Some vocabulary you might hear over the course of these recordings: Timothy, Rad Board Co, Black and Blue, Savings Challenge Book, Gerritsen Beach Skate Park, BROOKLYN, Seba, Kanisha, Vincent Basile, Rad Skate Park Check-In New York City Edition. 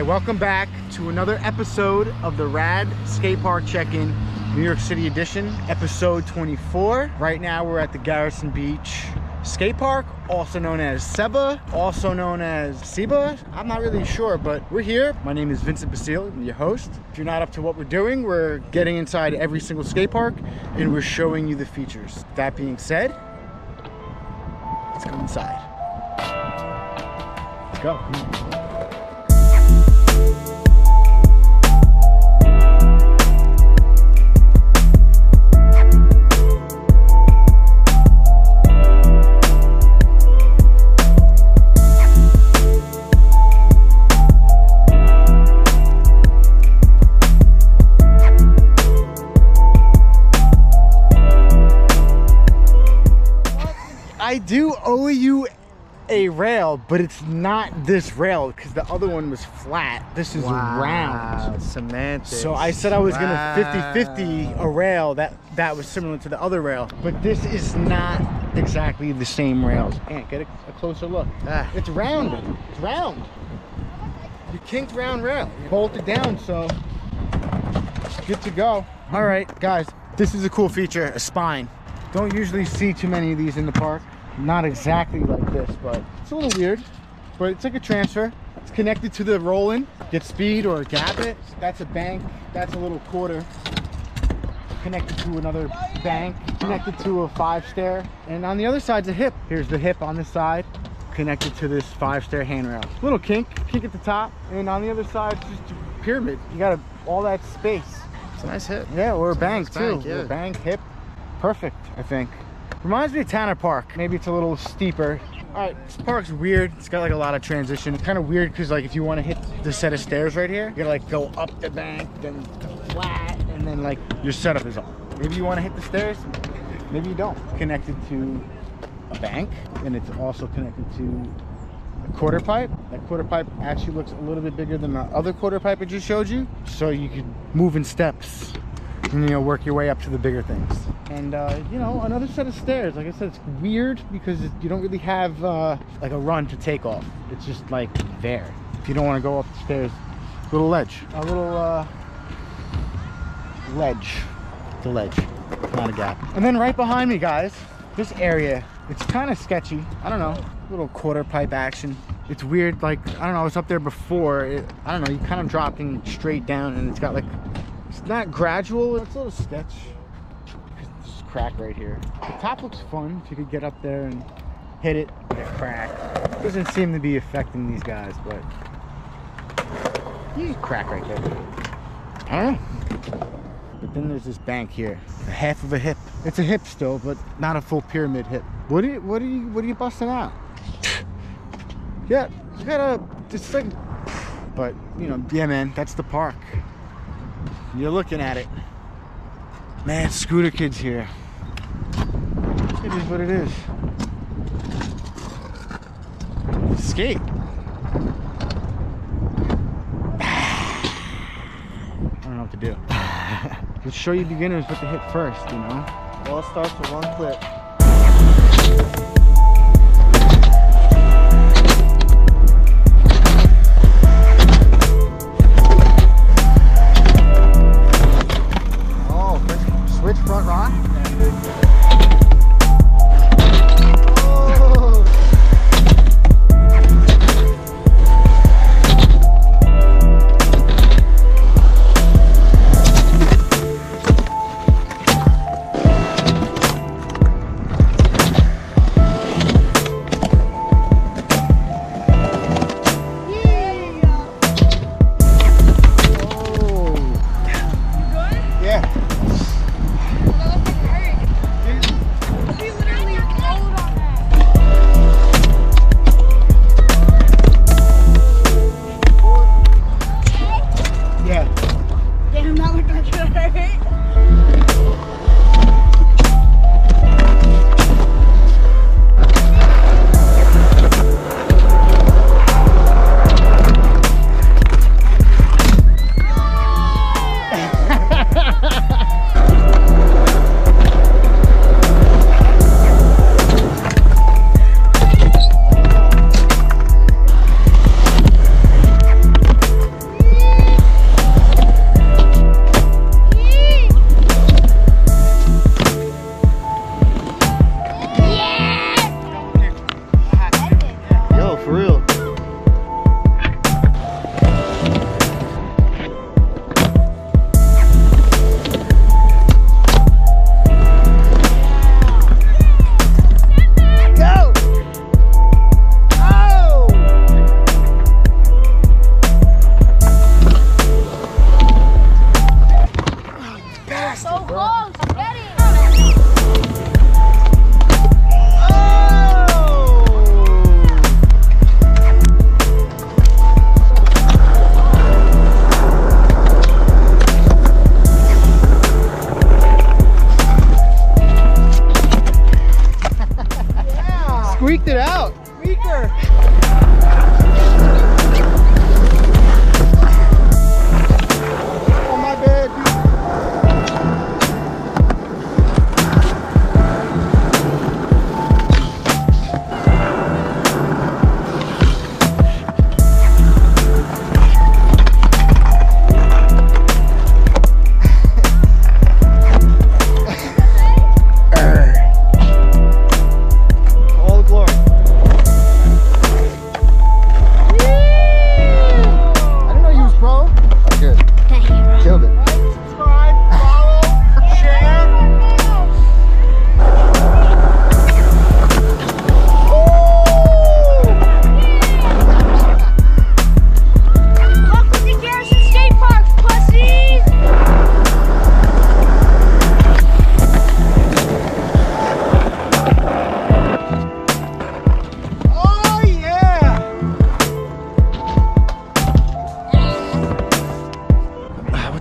Okay, welcome back to another episode of the Rad Skate Park Check-In New York City Edition, episode 24. Right now we're at the Gerritsen Beach Skate Park, also known as Seba, also known as Seba. I'm not really sure, but we're here. My name is Vincent Basile, I'm your host. If you're not up to what we're doing, we're getting inside every single skate park and we're showing you the features. That being said, let's go inside. Let's go. I do owe you a rail, but it's not this rail because the other one was flat. This is round. Semantics. So I said I was gonna 50-50 a rail that was similar to the other rail, but this is not exactly the same rails. Man, get a closer look. It's rounded. It's round. You kinked round rail. You bolted down, so it's good to go. All right, guys, this is a cool feature, a spine. Don't usually see too many of these in the park. Not exactly like this, but it's a little weird, but it's like a transfer. It's connected to the roll-in. Get speed or gap it. That's a bank. That's a little quarter. Connected to another bank. Connected to a five stair. And on the other side's a hip. Here's the hip on this side. Connected to this five stair handrail. Little kink at the top. And on the other side, it's just a pyramid. You got all that space. It's a nice hip. Yeah, or a bank too. Yeah. Bank, hip. Perfect, I think. Reminds me of Tanner Park. Maybe it's a little steeper. All right, this park's weird. It's got like a lot of transition. It's kind of weird because like if you want to hit the set of stairs right here, you gotta like go up the bank, then flat, and then like your setup is off. Maybe you want to hit the stairs, maybe you don't. Connected to a bank, and it's also connected to a quarter pipe. That quarter pipe actually looks a little bit bigger than the other quarter pipe I just showed you, so you can move in steps. And, you know, work your way up to the bigger things. And, you know, another set of stairs. Like I said, it's weird because you don't really have, like, a run to take off. It's just, like, there. If you don't want to go up the stairs, little ledge. A little, ledge. The ledge. Not a gap. And then right behind me, guys, this area, it's kind of sketchy. I don't know. Little quarter pipe action. It's weird. Like, I don't know. I was up there before. I don't know. You kind of dropping straight down, and it's got, like... It's not gradual, it's a little sketch. This is crack right here. The top looks fun if you could get up there and hit it. It cracked. Doesn't seem to be affecting these guys, but you crack right there. I don't know. But then there's this bank here. A half of a hip. It's a hip still, but not a full pyramid hip. What are you busting out? Yeah, you gotta just like, but you know, yeah man, that's the park. You're looking at it. Man, scooter kids here. It is what it is. Skate. I don't know what to do. Let's show you beginners what to hit first, you know? It all starts with one clip.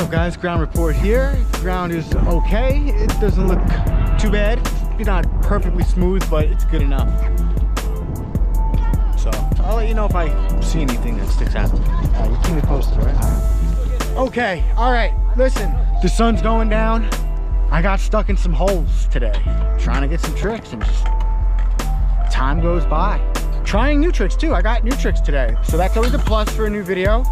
What's up guys, ground report here. The ground is okay. It doesn't look too bad. It's not perfectly smooth, but it's good enough. So I'll let you know if I see anything that sticks out. You keep me posted, right? Okay, all right, listen. The sun's going down. I got stuck in some holes today. Trying to get some tricks and just time goes by. Trying new tricks too. I got new tricks today. So that's always a plus for a new video.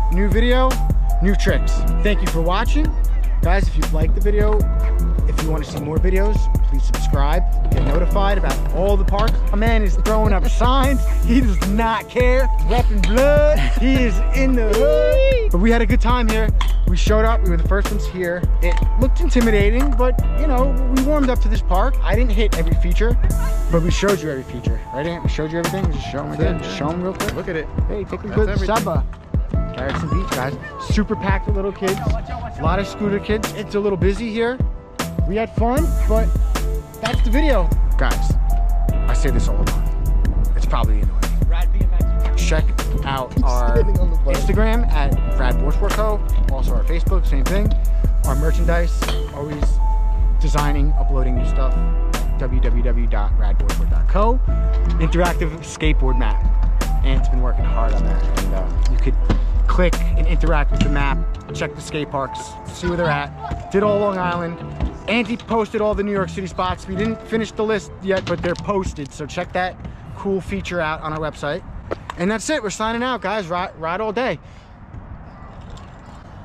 New tricks. Thank you for watching. Guys, if you liked the video, if you want to see more videos, please subscribe. Get notified about all the parks. A man is throwing up signs. He does not care. Repping blood. He is in the hood. But we had a good time here. We showed up. We were the first ones here. It looked intimidating, but you know, we warmed up to this park. I didn't hit every feature, but we showed you every feature. Right, Ant? We showed you everything. We just show them again. Just show them real quick. Look at it. Hey, take a good Seba. Gerritsen Beach, guys. Super packed with little kids. A lot of scooter kids. It's a little busy here. We had fun, but that's the video. Guys, I say this all the time. It's probably annoying. Check out our Instagram at Rad Board Co. Also our Facebook, same thing. Our merchandise, always designing, uploading new stuff. www.radboardco. Interactive skateboard map. Ant's been working hard on that. And you could click and interact with the map, check the skate parks, see where they're at. Did all Long Island. Andy posted all the New York City spots. We didn't finish the list yet, but they're posted. So check that cool feature out on our website. And that's it. We're signing out, guys. Ride all day.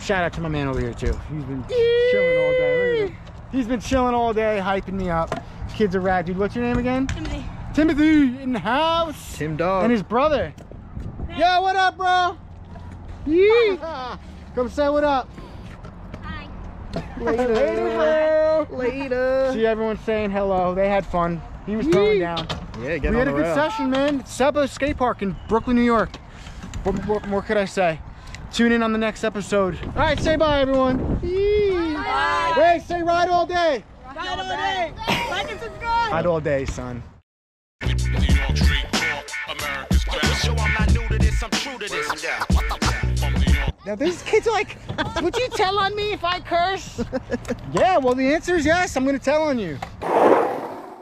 Shout out to my man over here, too. He's been chilling all day. He's been chilling all day, hyping me up. These kids are rad, dude. What's your name again? Timothy. Timothy in the house. Tim Dog. And his brother. Hey. Yo, what up, bro? Yeah. Come say what up. Hi. Later. Later. Later. See everyone saying hello. They had fun. He was throwing down. Yeah, get on the rail. We had a good session, man. Seba Skate Park in Brooklyn, New York. What more could I say? Tune in on the next episode. All right, say bye, everyone. Bye. Wait, say ride all day. Ride all day. Like and subscribe. Ride all day, son. New York Street Talk, America's best. Yo, I'm not new to this. I'm true to this. Now these kids are like, would you tell on me if I curse? Yeah, well the answer is yes, I'm gonna tell on you.